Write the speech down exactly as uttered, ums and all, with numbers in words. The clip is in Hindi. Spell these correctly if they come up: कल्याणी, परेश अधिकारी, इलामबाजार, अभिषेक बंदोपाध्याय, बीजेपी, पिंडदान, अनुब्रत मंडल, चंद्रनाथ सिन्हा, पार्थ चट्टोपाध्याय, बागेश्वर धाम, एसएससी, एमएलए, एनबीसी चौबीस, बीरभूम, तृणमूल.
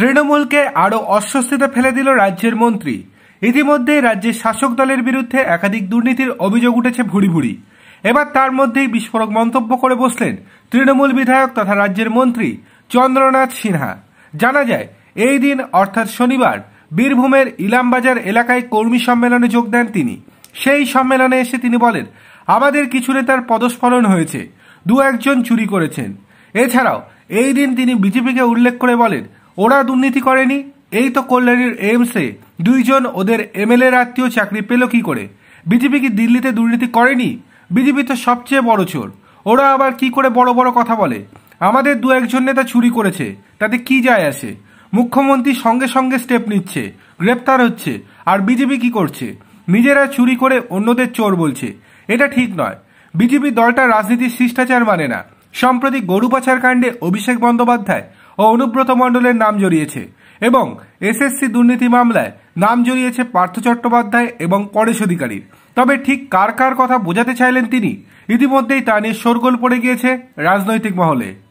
तृणमूल के आरो अस्वस्तिते फेले दिल राज्य मंत्री। इतिमध्ये राज्य शासक दलेर बिरुद्धे एकाधिक दुर्नीतिर अभियोग उठेছে भुरी भुरी। एबार तार मध्येই विस्फोरक मंतब्य करे बसलेन तृणमूल विधायक तथा राज्येर मंत्री चंद्रनाथ सिन्हा। जाना जाय एई दिन अर्थात शनिवार बीरभूमेर इलामबाजार एलाकाय कर्मी सम्मेलने जोग देन तिनि। सेई सम्मेलने एसे तिनि बोलेन आमादेर किछु नेतार पदस्खलन हयेছে, दु एकजन चुरी करेछेन। एछाड़ाओ एई दिन तिनि बीजेपीके उल्लेख करे बोलेन ओरा दुर्नीति करेनि, एई तो कल्याणीर एम्से दुई जन ओदेर एमएलएर आत्मीय चाकरी पेल कि करे। बीजेपी की दिल्लीते दुर्नीति करेनि? बीजेपी तो सबचेये बड़ चोर, ओरा आबार कि करे बड़ बड़ कथा बोले आमादेर दु एकजन नेता चुरी करेछे ताते कि जाय आसे। मुख्यमंत्री संगे संगे स्टेप निच्छे, ग्रेप्तार होच्छे, आर बीजेपी कि करछे? निजेरा चुरी करे अन्यदेर चोर बोलछे, एटा ठीक नय। बीजेपी दलटा राजनीतिर शिष्टाचार माने ना। सम्प्रति गरु पाचार कांडे अभिषेक बंदोपाध्याय और अनुब्रत मंडलेर नाम जड़िए एवं एसएससी दुर्नीति मामलाय नाम जड़िए पार्थ चट्टोपाध्याय और परेश अधिकारी। तब ठीक कार कार कथा बोझाते चाइलेन तिनि इतिमध्येई ता निये शोरगोल पड़े गियेछे राजनैतिक महले।